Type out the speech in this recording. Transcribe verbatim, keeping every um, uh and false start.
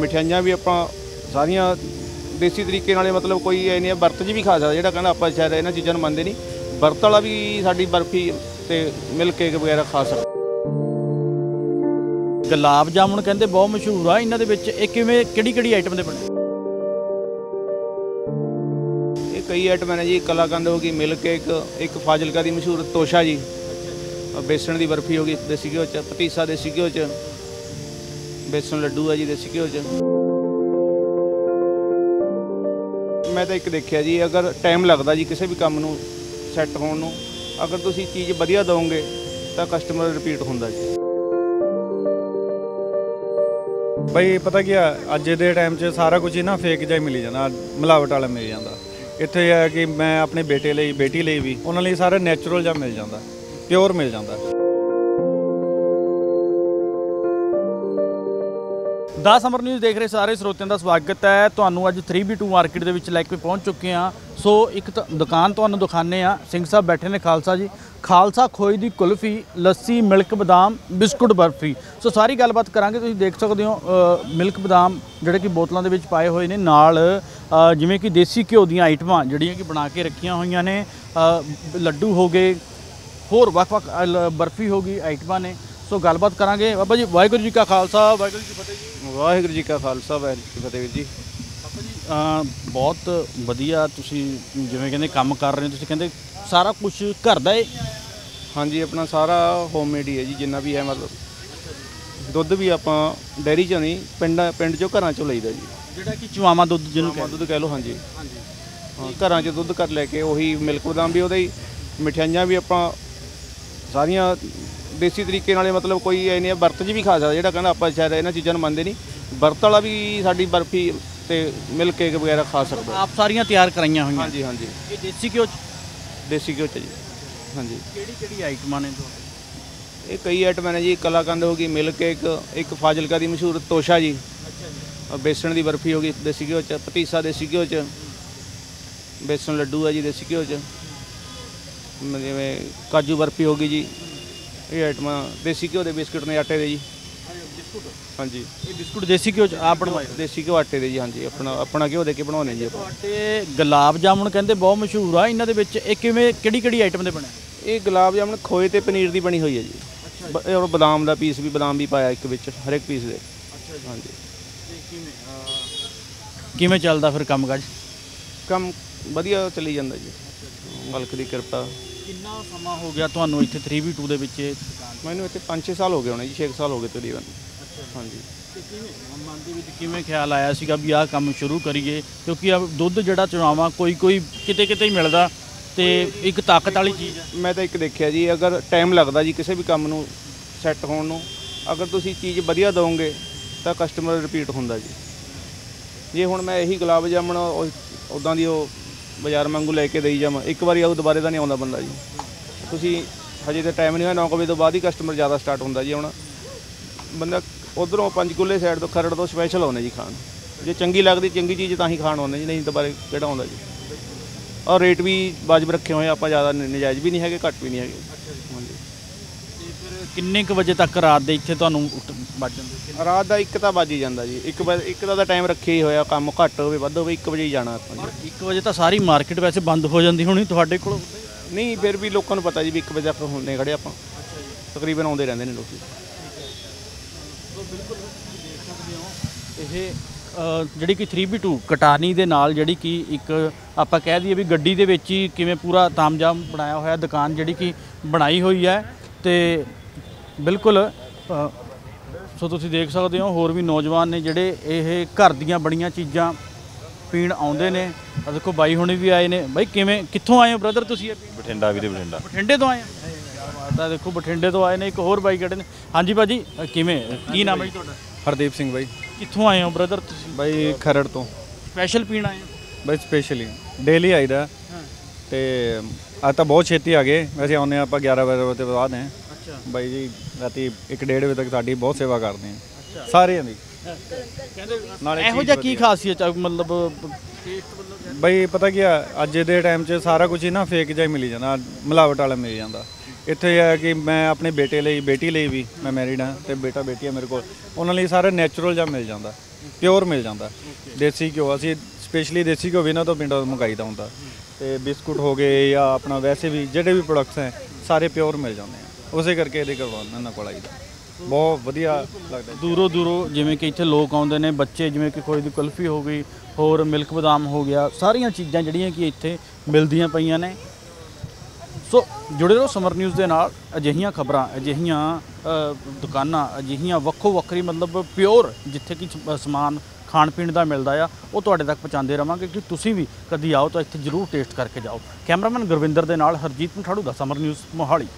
मिठाइयां भी अपना सारिया देसी तरीके नाले, मतलब कोई इन्हें बरत जी भी खा सकता, जो कहना आप शायद इन्होंने चीज़ों मनते नहीं, बरत वाला भी साड़ी बर्फी ते मिल्क केक वगैरह खा सकता। गुलाब जामुन कहते बहुत मशहूर आ, इन्हों के किमें कि आइटम के बने कई आइटम ने जी, कलाकंद हो गई, मिल्क केक, एक फाजिलका की मशहूर तोशा जी, बेसन की बर्फी हो गई देसी घ्यो च, पतीसा देसी घ्यो च, बेसन लड्डू है जी देसी घ्यो च। मैं तो एक देखिया जी, अगर टाइम लगता जी किसी भी काम नूं सैट होण नूं, अगर तुसीं चीज़ वधिया दोगे तो कस्टमर रिपीट होंदा जी। भाई पता क्या अज दे टाइम च सारा कुछ ही ना फेक जा मिली जाता, मिलावट वाला मिल जाता। इत्थे है कि मैं अपने बेटे लिए बेटी लिए भी उन्होंने लिए सारा नैचुरल जा मिल जाता, प्योर मिल जाता। दा समर न्यूज़ देख रहे सारे स्रोतियां का स्वागत है। तुहानू अज थ्री बी टू मार्केट के लैके पहुँच चुके हैं। सो एक दुकान तुहानू दिखाने आ, सिंह साहब बैठे ने, खालसा जी, खालसा खोई दी कुल्फी, लस्सी, मिल्क बदाम, बिस्कुट, बर्फी। सो सारी गलबात करांगे। तुसीं देख सकदे हो मिल्क बदाम जिहड़े कि बोतलों के विच पाए हुए ने, नाल जिवें कि देसी घिओ दीआं आइटमां जिहड़ियां कि बना के रखियां होईयां ने, लड्डू हो गए, होर वख-वख बर्फी हो गई आइटमां ने। सो गलबात करांगे। बाबा जी वाहिगुरू जी का खालसा, वाहिगुरू जी की फतेह जी। वाहिगुरू जी का खालसा, वाहिगुरू जी की फतेह जी। बाबा जी बहुत वधिया तुसीं जिवें कहंदे काम कर रहे हो, तुसीं कहंदे सारा कुछ घर दा है। हाँ जी, अपना सारा होममेड ही है जी, जिन्ना भी है, मतलब दुध भी आप डेयरी चो नहीं, पिंड पिंड चो घर चो लईदा जी, जिहड़ा कि चुआवा दुध जिन्होंने दुध कह लो। हाँ जी, हाँ, घर च दुध कर लैके उही मिल्क बदाम भी उहदा ही, मिठाइयां भी अपना सारिया देसी तरीके नाले, मतलब कोई इन्हें बरत जी भी खा सकता, जो कहना आप शायद इन्होंने चीज़ों मनते नहीं, बरत वाला भी साड़ी बर्फी ते मिल्क केक वगैरह खा सकता। आप सारिया तैयार कराइया हुई? हाँ जी, हाँ जी, देसी घिओ देसी घिओ जी। हाँ जी, कि आइटम ने ये कई आइटम ने जी, कलाकंद हो गई, मिल्क केक, एक फाजिलका की मशहूर तोशा जी, बेसन की बर्फी हो गई देसी घिओ च, पतीसा देसी घिओ च, बेसन लड्डू है जी देसी घिओ च, जिवें काजू बर्फी हो गई जी। ये आइटम देसी घिओ के बिस्कुट ने आटे के जी। हाँ जी, ये बिस्कुट देसी घिओ आप बनवाए? देसी घिओ आटे के जी। हाँ जी, अपना अपना घिओ दे के बनाने जी। आटे गुलाब जामुन कहते बहुत मशहूर आ, इन्हों के किमें कि आइटम के बने? ये गुलाब जामुन खोए ते पनीर की बनी हुई है जी। अच्छा जी। और बादाम का पीस भी, बदाम भी पाया एक विच, हर एक पीस दे। हाँ जी, किमें चलता फिर काम काज? काम वधिया चली जाता जी, मालक की कृपा। कितना समा हो गया तुहानू इत्थे थ्री बी टू दे विच? मैनू इत्थे पाँच छे साल हो गए होने जी, छे साल हो गए तकरीबन। हाँ जी, मन दे विच किवें ख्याल आया सीगा भी आह काम शुरू करिए, क्योंकि अब दुध जिहड़ा चुनावा कोई कोई किते किते ही मिलदा ते एक ताकत वाली चीज़ है। मैं तो एक देखिया जी, अगर टाइम लगता जी किसी भी काम नूं सैट होण नूं, अगर तुसीं चीज़ वधिया दोगे तो कस्टमर रिपीट होंदा जी। जे हुण मैं यही गुलाब जामुन उदां दी ओह बाज़ार वांगू लैके दई जावां, एक बारी आऊ दुबारे तो नहीं आउंदा बंदा जी। तुसीं हजे तो टाइम नहीं होया, नौ बजे तो बाद ही कस्टमर ज़्यादा स्टार्ट होंदा जी। हुण बंदा उधरों पंचकूले साइड तो खरड़ तो स्पैशल आउंदा जी खाण, जे चंगी लगदी चंगी चीज़ तां ही खाण आउंदा जी, नहीं दुबारे किहड़ा आउंदा जी। और रेट भी वाजिब रखे हुए हैं, आप ज़्यादा नजायज़ भी नहीं है, घट भी नहीं है। फिर किन्ने क बजे तक रात के इत्थे तुहानू बज जांदे? रात का एक तो बज ही जाता जी, एक बजे एक का टाइम रखे ही होया, काम घट होवे वध होवे एक बजे ही जाना। एक बजे तो सारी मार्केट वैसे बंद हो जाती होनी तुहाडे कोल? नहीं, फिर भी लोगों को पता जी भी एक बजे तक होने खड़े आप, तकरीबन आउंदे रहिंदे ने लोग। बिल्कुल देख सकते हो ये जिहड़ी कि थ्री बी टू कटानी दे नाल जिहड़ी कि एक आपां कह दीए भी गड्डी दे विच ही किवें पूरा तामजाम बनाया होया, दुकान जिहड़ी कि बनाई हुई है ते बिल्कुल। सो तुसीं देख सकदे हो होर भी नौजवान ने जिहड़े ये घर दीआं बड़ीआं चीज़ां पीण आउंदे ने। देखो बाई हुणे भी आए ने। बाई किवें कित्थों आए हो ब्रदर तुसीं? बठिंडा वीरे, बठिंडा। बठिंडे तो आए हो? देखो बठिंडे तो आए ने। एक होर बाई खड़े ने। हाँ जी भाजी किवें, की नाम है जी तुहाडा? हरदीप सिंह। भाई कितों आए हो ब्रदर तुसीं? भाई खरड़ तो। स्पैशल पीण आए हो? भाई स्पैशली डेली आई दा। हाँ। ते आता बहुत छेती आ गए वैसे आने आप ग्यारह बजे तो बाद हैं। अच्छा भाई जी, राती एक डेढ़ बजे तक साड़ी बहुत सेवा करते हैं। अच्छा। सारे दी इहो जिहा की खासियत, मतलब भाई पता क्या अज दे टाइम च सारा कुछ ही ना फेक जा मिली जाता, मिलावट वाला मिल जाता। ਇੱਥੇ ਹੈ ਕਿ ਮੈਂ ਆਪਣੇ ਬੇਟੇ ਲਈ ਬੇਟੀ ਲਈ ਵੀ ਮੈਂ ਮੈਰਿਡ ਹਾਂ ਤੇ ਬੇਟਾ ਬੇਟੀ ਹੈ ਮੇਰੇ ਕੋਲ ਉਹਨਾਂ ਲਈ ਸਾਰਾ ਨੈਚੁਰਲ ਜਾਂ ਮਿਲ ਜਾਂਦਾ ਪਿਓਰ ਮਿਲ ਜਾਂਦਾ ਦੇਸੀ ਘਿਓ ਅਸੀਂ स्पेशली देसी घ्यो भी ना तो पिंडों मंगाई दा हुंदा ते बिस्कुट हो गए या अपना वैसे भी जिहड़े भी प्रोडक्ट्स हैं सारे प्योर मिल जाते हैं उस करके ये करवाना ना कोल आई दा बहुत वधिया लगता है। दूरों दूरों जिवें कि इत्थे लोग आउंदे ने बच्चे जिवें कि खोए दी कुल्फी हो गई होर मिल्क बदाम हो गया सारियां चीज़ां जिहड़ियां कि इत्थे मिलदियां पईयां ने। सो जुड़े रहो समर न्यूज़ दे नाल। अजिहियां खबरां अजिहियां दुकानां अजिहियां वक्खो वक्खरी मतलब प्योर जिथे कि समान खाण पीण का मिलता है वो तुहाडे तक पहुँचाते रहेंगे कि तुसीं भी कभी आओ तो इत्थे जरूर टेस्ट करके जाओ। कैमरामैन गुरविंदर दे नाल हरजीत मठाड़ू दा समर न्यूज़ मोहाली।